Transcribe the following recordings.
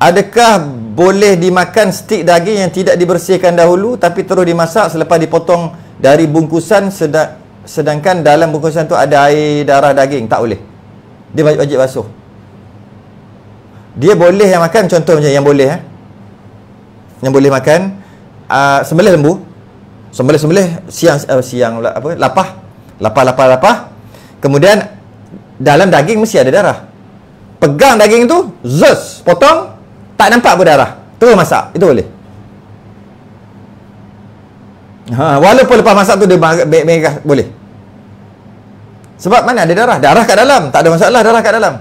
Adakah boleh dimakan stik daging yang tidak dibersihkan dahulu tapi terus dimasak selepas dipotong dari bungkusan, sedangkan dalam bungkusan tu ada air darah daging? Tak boleh. Dia wajib basuh. Dia boleh yang makan, contoh macam yang boleh yang boleh makan sembelih lembu, sembelih siang, lapah. Kemudian dalam daging mesti ada darah. Pegang daging tu, zus, potong, tak nampak pun darah, terus masak, itu boleh. Walaupun lepas masak tu dia merah, boleh. Sebab mana ada darah? Darah kat dalam, tak ada masalah darah kat dalam.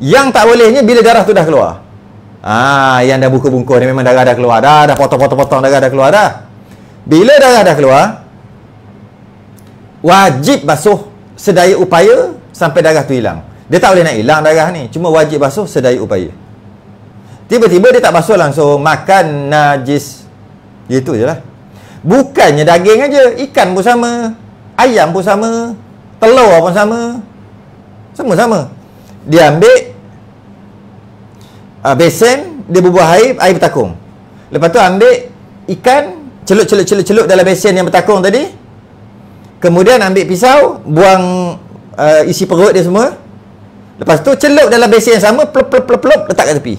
Yang tak bolehnya bila darah tu dah keluar. Yang dah bungkus-bungkus ni memang darah dah keluar dah, dah potong-potong darah dah keluar dah. Bila darah dah keluar, wajib basuh sedaya upaya sampai darah tu hilang. Dia tak boleh nak hilang darah ni, cuma wajib basuh sedaya upaya. Tiba-tiba dia tak basuh langsung, makan najis. Itu je lah. Bukannya daging aja, ikan pun sama, ayam pun sama, telur pun sama. Sama-sama. Dia ambil besen, dia bubuh air bertakung. Lepas tu ambil ikan, celup dalam besen yang bertakung tadi. Kemudian ambil pisau, buang isi perut dia semua. Lepas tu celup dalam besen yang sama, plop, letak kat tepi.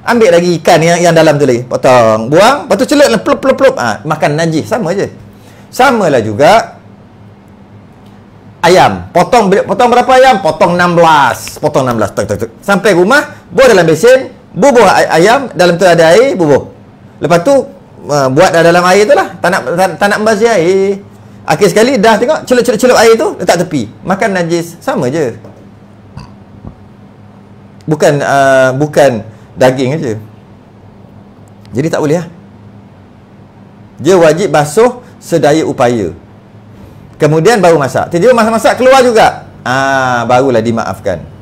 Ambil lagi ikan yang dalam tu lagi, potong, buang, lepas tu celup, plop. Makan najis, sama je. Samalah juga ayam. Potong berapa ayam? Potong 16. Potong 16. Sampai rumah, buat dalam besen, bubuh ayam, dalam tu ada air, bubuh. Lepas tu buat dalam air tu lah, tak nak membazir air. Akhir sekali dah tengok, celup air tu, letak tepi. Makan najis, sama je. Bukan daging aja. Jadi tak boleh lah. Dia wajib basuh sedaya upaya. Kemudian baru masak. Tiba-tiba masak-masak keluar juga. Barulah dimaafkan.